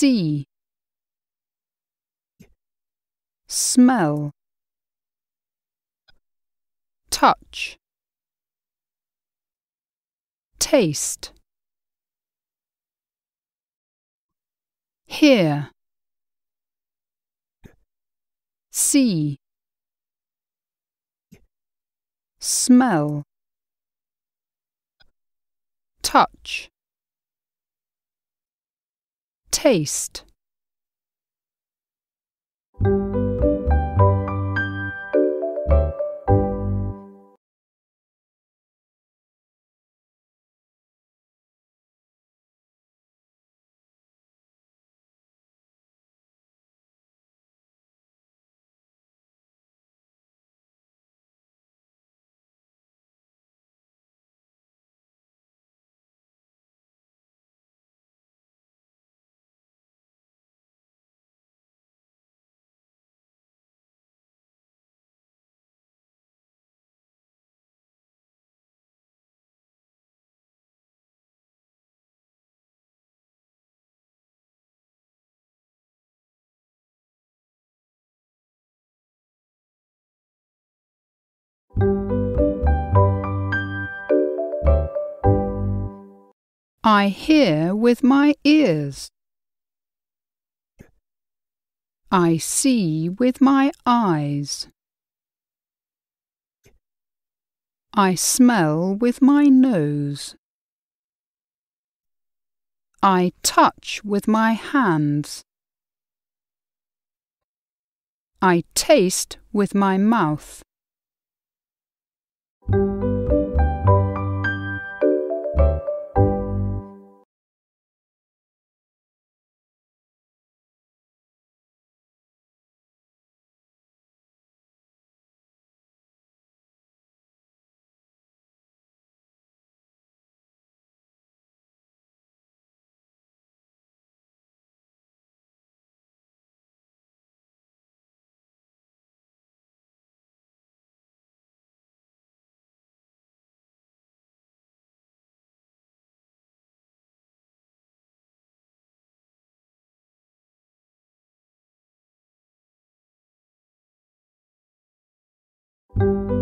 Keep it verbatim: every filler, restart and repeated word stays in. see, smell, touch, taste, hear, see, smell, touch, taste. I hear with my ears. I see with my eyes. I smell with my nose. I touch with my hands. I taste with my mouth. Music.